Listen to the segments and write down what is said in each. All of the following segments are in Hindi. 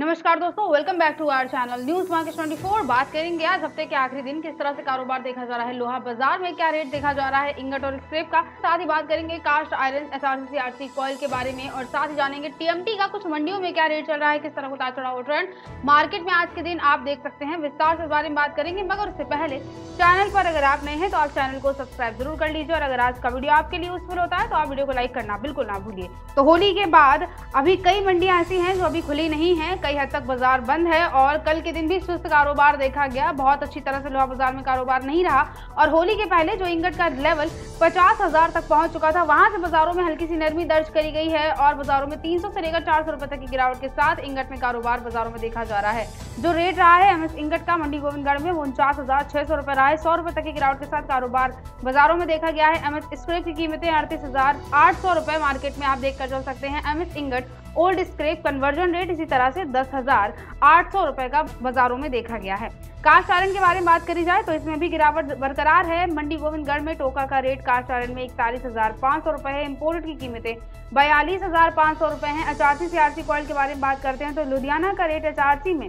नमस्कार दोस्तों, welcome back to our channel news market 24। बात करेंगे आज हफ्ते के आखिरी दिन किस तरह से कारोबार देखा जा रहा है, लोहा बाजार में क्या रेट देखा जा रहा है इंगट और स्क्रैप का। साथ ही बात करेंगे cast iron, SRC, RC coil के बारे में और साथ ही जानेंगे टीएमटी का कुछ मंडियों में क्या रेट चल रहा है, किस तरह उतार चढ़ाव ट्रेंड मार्केट में आज के दिन आप देख सकते हैं। विस्तार से इस बारे में बात करेंगे, मगर उससे पहले चैनल पर अगर आप नए हैं तो आप चैनल को सब्सक्राइब जरूर कर लीजिए और अगर आज का वीडियो आपके लिए यूजफुल होता है तो आप वीडियो को लाइक करना बिल्कुल ना भूलिए। तो होली के बाद अभी कई मंडियां ऐसी हैं जो अभी खुली नहीं है, कई हद तक बाजार बंद है और कल के दिन भी सुस्त कारोबार देखा गया। बहुत अच्छी तरह से लोहा बाजार में कारोबार नहीं रहा और होली के पहले जो इंगट का लेवल 50,000 तक पहुंच चुका था, वहां से बाजारों में हल्की सी नरमी दर्ज करी गई है और बाजारों में 300 से लेकर 400 रुपए तक की गिरावट के साथ इंगट में कारोबार बाजारों में देखा जा रहा है। जो रेट रहा है एमएस इंगट का मंडी गोविंदगढ़ में 49,600 रुपए रहा है, 100 रुपए तक की गिरावट के साथ कारोबार बाजारों में देखा गया है। एमएस स्क्रैप की कीमतें 38,800 रुपए मार्केट में आप देख कर चल सकते हैं। MS ingot old scrap conversion rate इसी तरह से 10,800 रुपए का बाजारों में देखा गया है। कास्ट आयरन के बारे में बात करी जाए तो इसमें भी गिरावट बरकरार है। मंडी गोविंदगढ़ में टोका का रेट कास्ट आयरन में 41,500 रुपए है, इम्पोर्ट की कीमतें 42,500 रुपए है। एचआरसी सीआरसी कॉइल के बारे में बात करते हैं तो लुधियाना का रेट एचआरसी में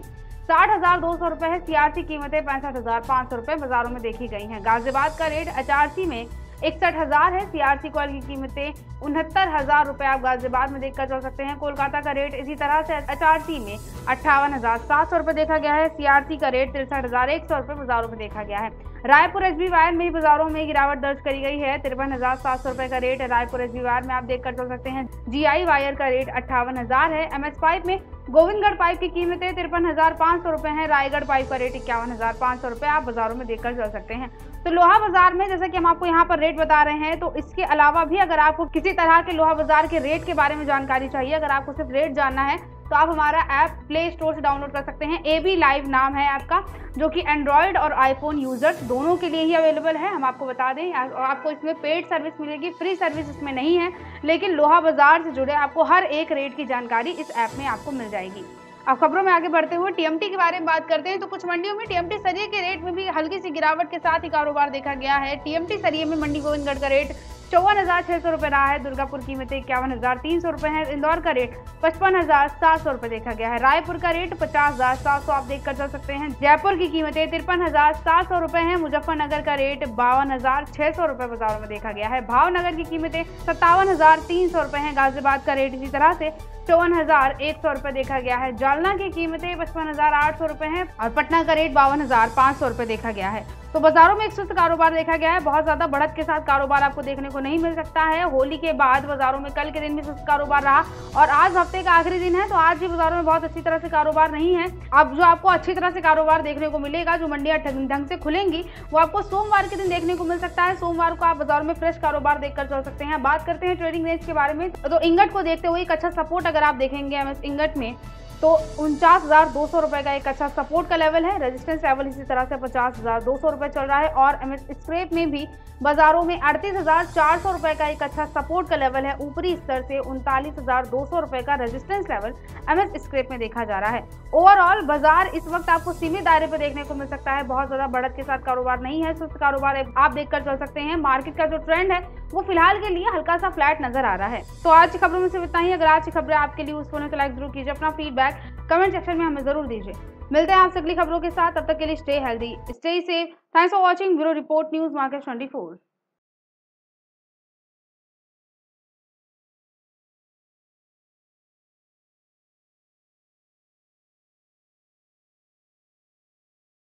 60,200 रुपए है, सीआरसी कीमतें 65,500 रुपए बाजारों में देखी गई हैं। गाजियाबाद का रेट एचआरसी में 61,000 है, सीआरसी कॉल की कीमतें 69,000 रुपए आप गाजियाबाद में देखकर चल सकते हैं। कोलकाता का रेट इसी तरह से एचआरसी में 58,700 रुपए देखा गया है, सीआरसी का रेट 63,100 रुपए बाजारों में देखा गया है। रायपुर एसबी वायर में भी बाजारों में गिरावट दर्ज करी गई है, 53,700 रुपए का रेट है रायपुर एसबी वायर में आप देख कर चल सकते हैं। जीआई वायर का रेट 58,000 है। एमएस पाइप में गोविंदगढ़ पाइप की कीमतें 53,500 रुपए है, रायगढ़ पाइप का रेट 51,500 रुपए आप बाजारों में देखकर चल सकते हैं। तो लोहा बाजार में जैसा कि हम आपको यहाँ पर रेट बता रहे हैं, तो इसके अलावा भी अगर आपको किसी तरह के लोहा बाजार के रेट के बारे में जानकारी चाहिए, अगर आपको सिर्फ रेट जानना है तो आप हमारा ऐप प्ले स्टोर से डाउनलोड कर सकते हैं। एबी लाइव नाम है ऐप का, जो कि एंड्रॉयड और आईफोन यूजर्स दोनों के लिए ही अवेलेबल है। हम आपको बता दें और आपको इसमें पेड सर्विस मिलेगी, फ्री सर्विस इसमें नहीं है, लेकिन लोहा बाजार से जुड़े आपको हर एक रेट की जानकारी इस ऐप में आपको मिल जाएगी। अब खबरों में आगे बढ़ते हुए टीएमटी के बारे में बात करते हैं तो कुछ मंडियों में टीएमटी सरिये के रेट में भी हल्की सी गिरावट के साथ ही कारोबार देखा गया है। टीएमटी सरिये में मंडी गोविंदगढ़ का रेट 54,600 रुपए रहा है, दुर्गापुर कीमतें 51,300 रुपए है, इंदौर का रेट 55,700 रुपए देखा गया है, रायपुर का रेट 50,700 आप देख कर चल सकते हैं, जयपुर की कीमतें 53,700 रुपए है, मुजफ्फरनगर का रेट 52,600 रुपए बाजारों में देखा गया है, भावनगर की कीमतें 57,300 रुपए है, गाजियाबाद का रेट इसी तरह से 54,100 रुपए देखा गया है, जालना की कीमतें 55,800 रुपए हैं और पटना का रेट 52,500 रुपए देखा गया है। तो बाजारों में एक सुस्त कारोबार देखा गया है, बहुत ज्यादा बढ़त के साथ कारोबार आपको देखने को नहीं मिल सकता है। होली के बाद बाजारों में कल के दिन भी सुस्त कारोबार रहा और आज हफ्ते का आखिरी दिन है तो आज भी बाजारों में बहुत अच्छी तरह से कारोबार नहीं है। अब जो आपको अच्छी तरह से कारोबार देखने को मिलेगा, जो मंडियां ढंग से खुलेंगी, वो आपको सोमवार के दिन देखने को मिल सकता है। सोमवार को आप बाजारों में फ्रेश कारोबार देखकर चल सकते हैं। बात करते हैं ट्रेडिंग रेंज के बारे में तो इंगट को देखते हुए एक अच्छा सपोर्ट अगर आप देखेंगे एमएस इंगट में तो 49,200 रुपए का एक अच्छा सपोर्ट का लेवल है। रेजिस्टेंस लेवल इसी तरह से 50,200 रुपए चल रहा है और एमएस स्क्रैप में भी बाजारों में 38,400 रुपए का एक अच्छा सपोर्ट का लेवल है। ऊपरी स्तर से 39,200 रुपए का रेजिस्टेंस लेवल एमएस स्क्रैप में देखा जा रहा है। ओवरऑल बाजार इस वक्त आपको सीमित दायरे पर देखने को मिल सकता है, बहुत ज्यादा बढ़त के साथ कारोबार नहीं है, सुस्त कारोबार आप देख कर चल सकते हैं। मार्केट का जो ट्रेंड है वो फिलहाल के लिए हल्का सा फ्लैट नजर आ रहा है। तो आज की खबरों में सिर्फ इतना ही। अगर आज की खबरें आपके लिए यूजफुल हैं तो लाइक जरूर कीजिए, अपना फीडबैक कमेंट सेक्शन में हमें जरूर दीजिए। मिलते हैं आपसे अगली खबरों के साथ, तब तक के लिए stay healthy, stay safe. Thanks for watching. Bureau report news market 24।